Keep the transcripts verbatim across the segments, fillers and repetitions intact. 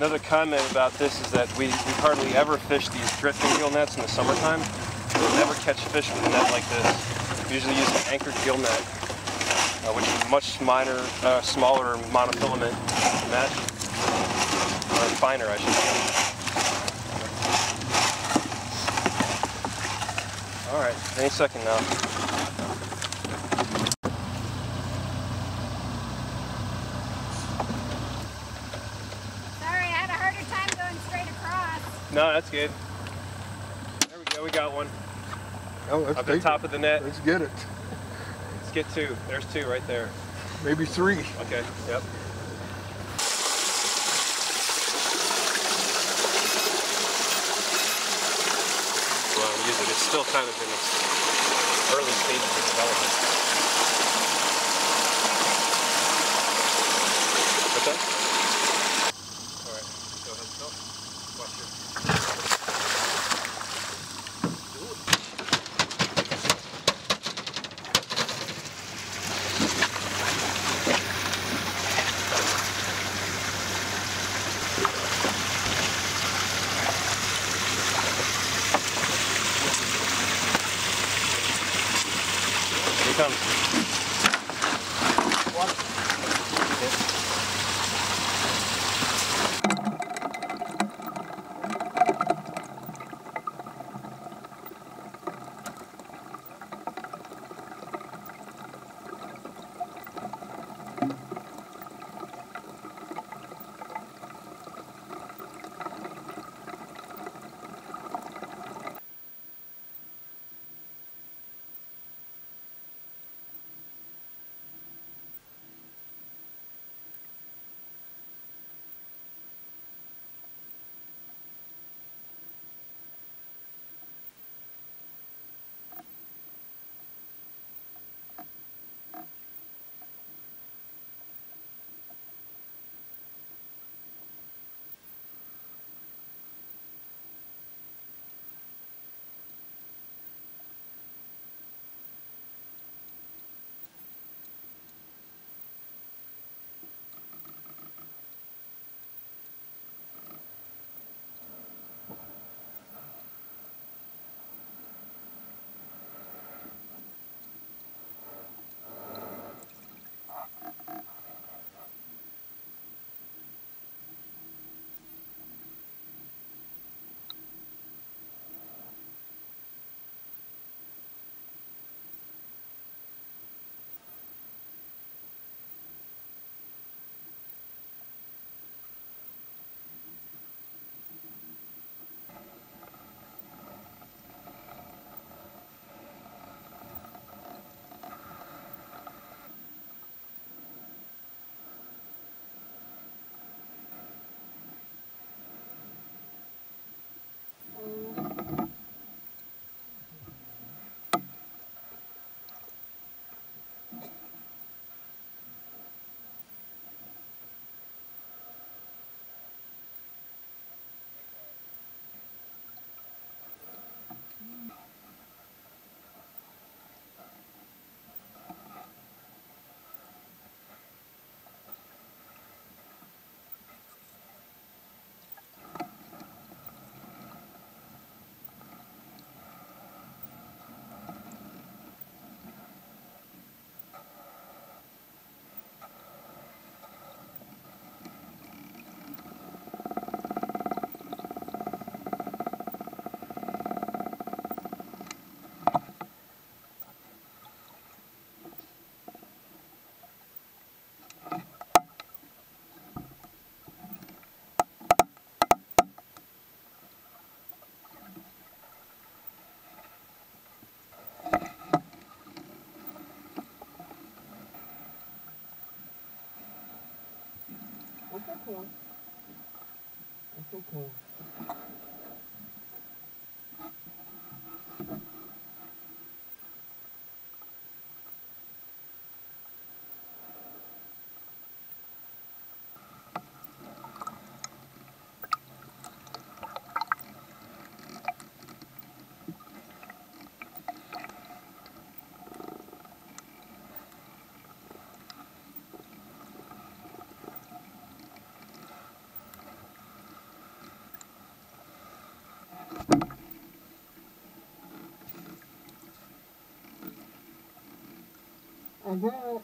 Another comment about this is that we, we hardly ever fish these drifting gill nets in the summertime. We'll never catch fish with a net like this. We usually use an anchored gill net, uh, which is much minor, uh, smaller monofilament than that, or finer, I should say. All right, any second now. No, that's good. There we go, we got one. Oh, let's Up the top it. of the net. Let's get it. Let's get two. There's two right there. Maybe three. Okay, yep. Well, usually it's still kind of in its early stages of development. What's that? That's so cool. That's so cool. that.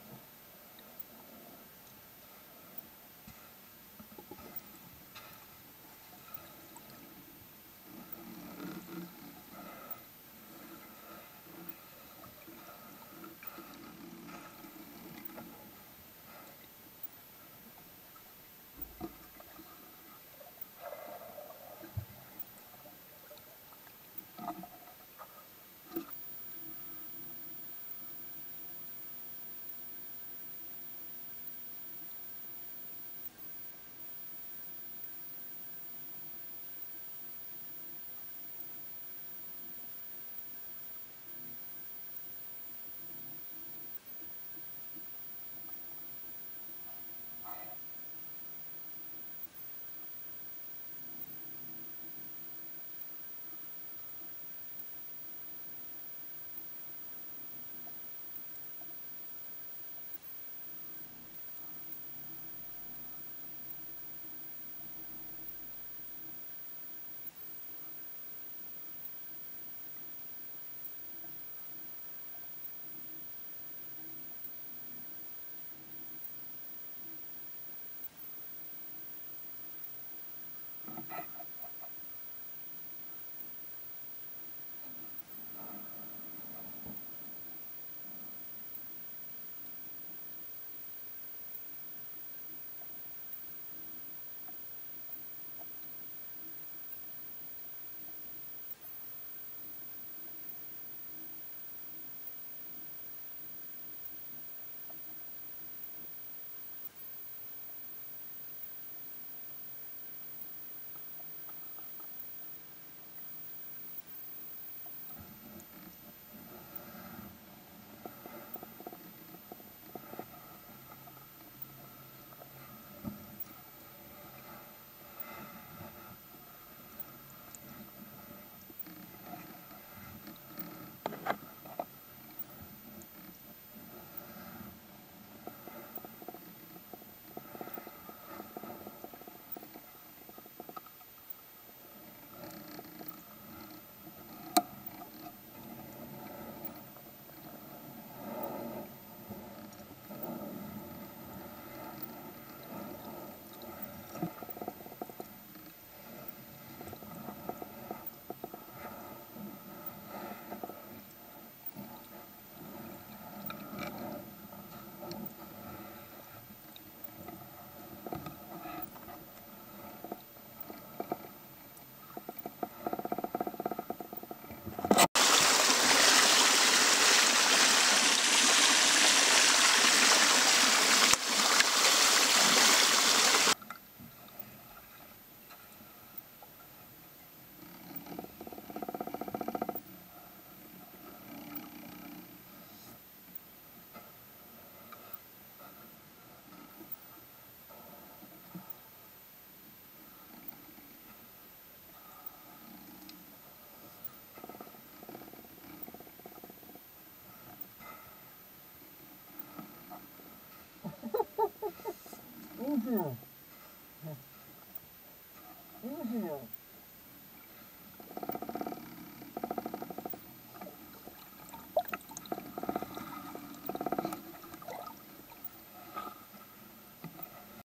Easier. Easier.